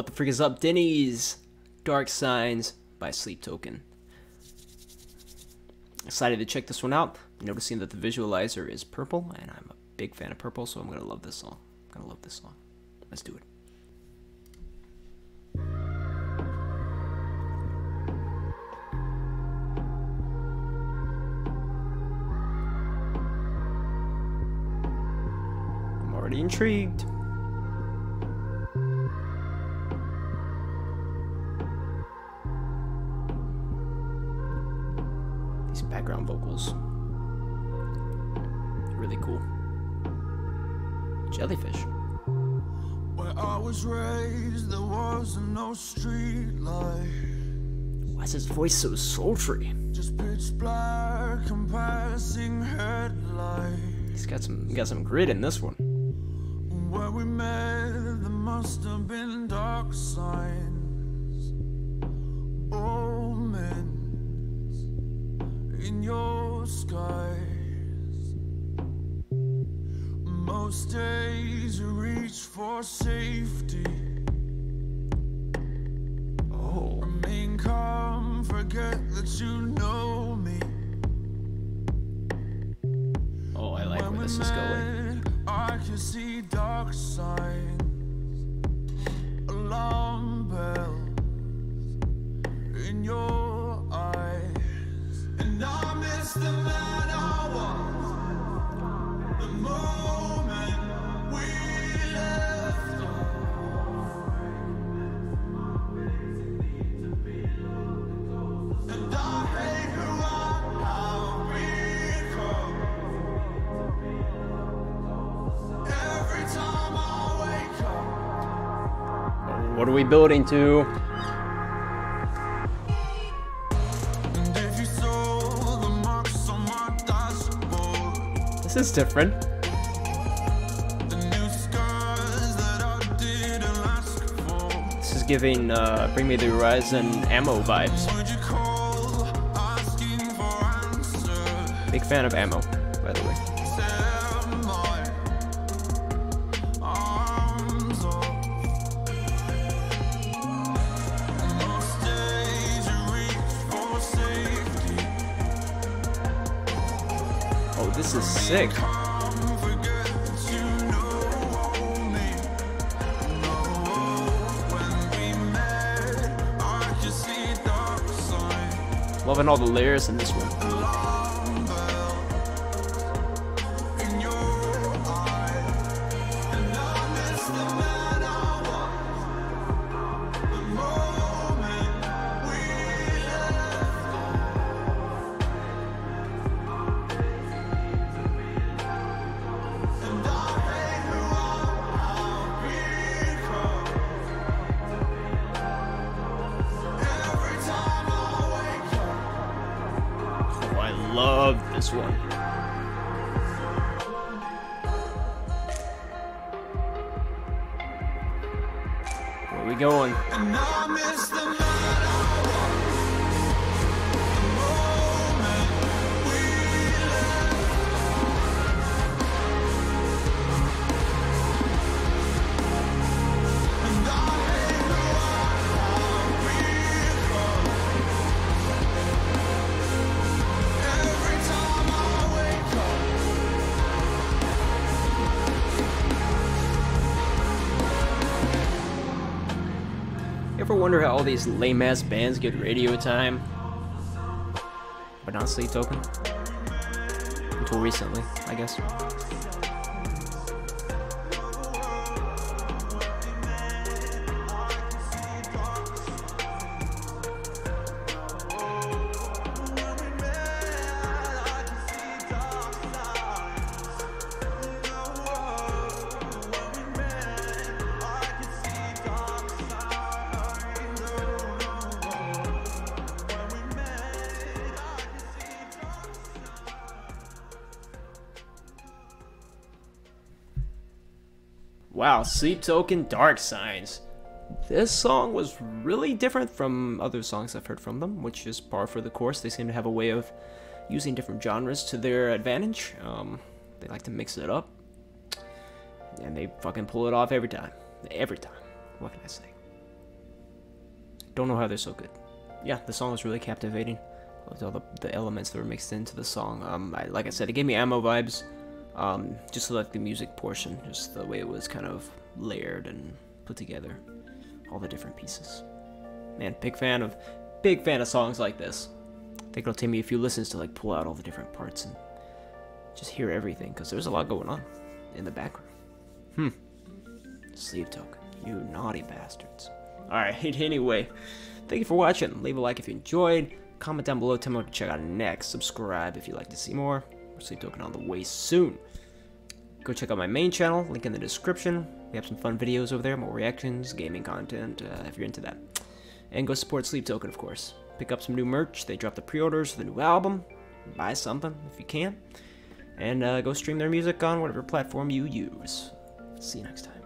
What the freak is up, Denny's? Dark Signs by Sleep Token. Excited to check this one out. Noticing that the visualizer is purple, and I'm a big fan of purple, so I'm gonna love this song. I'm gonna love this song. Let's do it. I'm already intrigued. These background vocals. Really cool. Jellyfish. Where I was raised, there was no street light. Why is his voice so sultry? Just pitch black, passing headlight. He's got some grit in this one. Where we met, there must have been dark signs, omens in your skies. Most days you reach for safety. Oh. Remain calm, forget that you know me. Oh, I like where this is going. I can see dark signs, alarm bells in your eyes. And I miss the man I was, the moment we left off. And I hate who I have become. Every time I wake up. What are we building to? This is different. Giving Bring Me The Horizon Amo vibes. Big fan of Amo, by the way. Oh, this is sick. Loving all the layers in this one. Love this one. Where are we going? Ever wonder how all these lame ass bands get radio time, but not Sleep Token? Until recently, I guess. Wow, Sleep Token, Dark Signs. This song was really different from other songs I've heard from them, which is par for the course. They seem to have a way of using different genres to their advantage. They like to mix it up, and they fucking pull it off every time. Every time. What can I say? Don't know how they're so good. Yeah, the song was really captivating. I loved all the elements that were mixed into the song. Like I said, it gave me Amo vibes. Just like the music portion, just the way it was kind of layered and put together, all the different pieces. Man, big fan of songs like this. I think it'll take me a few listens to like pull out all the different parts and just hear everything, because there's a lot going on in the background. Sleep Token, you naughty bastards. Alright, anyway, thank you for watching. Leave a like if you enjoyed, comment down below, tell me what to check out next, subscribe if you'd like to see more. Sleep Token on the way soon. Go check out my main channel, link in the description. We have some fun videos over there, more reactions, gaming content, if you're into that. And go support Sleep Token, of course. Pick up some new merch. They dropped the pre-orders for the new album. Buy something if you can. And go stream their music on whatever platform you use. See you next time.